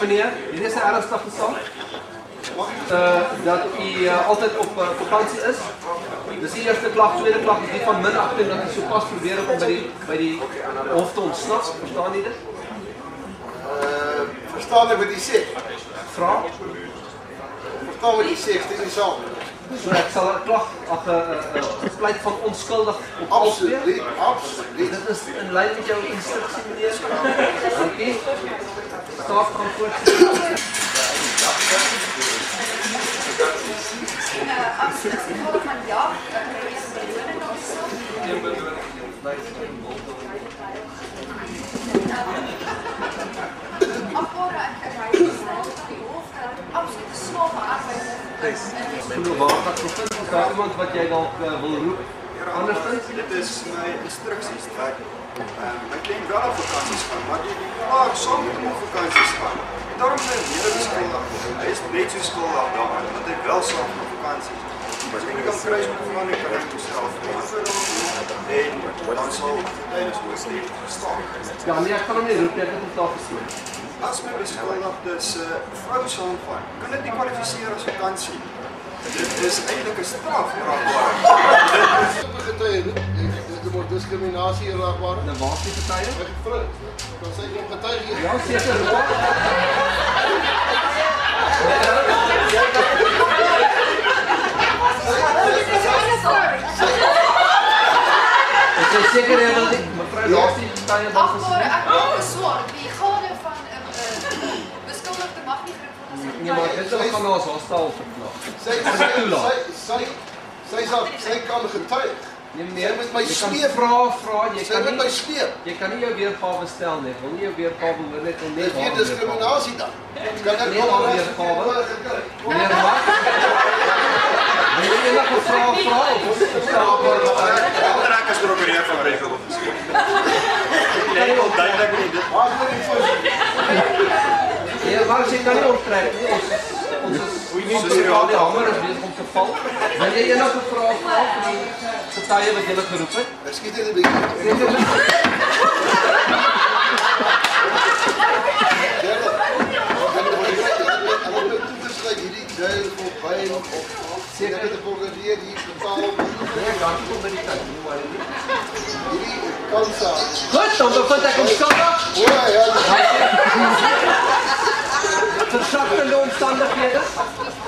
Meneer, dit is een ernstig gestand dat u altijd op vakantie is. Dus die eerste klacht, tweede klacht is die van minachting dat u zo pas probeert om bij die hoofd te ontsnappen. Verstaan jullie dit? Verstaan ik wat u zegt? Vraag? Verstaan wat u zegt, dit is zo. So ek sal een klacht of een pleit van onskuldig op afweer. Absoluut. Dit is in lijn met jou instructie, meneer. Oké. Staaf kan voortzetten. Als het is gevolg van ja, dan krijg je een beloning of zo. Een beloning. Afvoeren en rijden snel op je hoofd. Absoluut een snove arbeid. Thanks. Is daar iemand wat jij dan wil roepen? Anders dit is mijn instructies. Ik denk wel op vakanties gaan, maar die klaar zal niet op vakanties gaan. Daarom zijn we hele schooldag. Hij is net zo schooldag dan, want ik wel zal op vakanties. Maar ik kan kruisboeren, ik kan echt mezelf aanvullen. En dan zal het tijdens mijn steek verstaan. Ja, nee, ik kan hem niet roepen, ik heb het al gezien. As my beskuldig is vrouwshandvaar, kan dit nie kwalificeer as vakantie. Dit is eindelijk een straf raakbaar. Dit word discriminatie raakbaar. En waar is die getuie? Kan sy die getuie hier? Ja, seker. Ek is seker jy wil die mevrou laat die getuie dan gesê. Ek wil geswaar, die gade van nee, maar dit is van ons hostel verklaar. Sy kan getuig. Nee, meneer, met my sleep vra, jy kan nie jou weergawe stel nie. Wil nie jou weergawe hoor net en net. Dit is diskriminasie dan. Kan ek wel weergawe? Meneer, wat? Wil jy nog 'n vraag vra of verstaan word? Ek is prokureur van regel of geskik. Dit is duidelik nie dit. Maak dit voor. Ja, maar sy kan nie onttrek nie, ons is al die hamer is bezig om te val. Wil jy enig een vraag vraag vir die getuie wat jy geroep het? Ek skiet dit een beetje. En om dit toe te sluit, hierdie duil op wijn of seker met die prokureur die betaal op. Nee, dank jy kom by die tijd, nie waar nie. Hierdie kansa. Goed, dan bevind ek omskuldig. Ja, ja, ja. Versagtende omstandighede.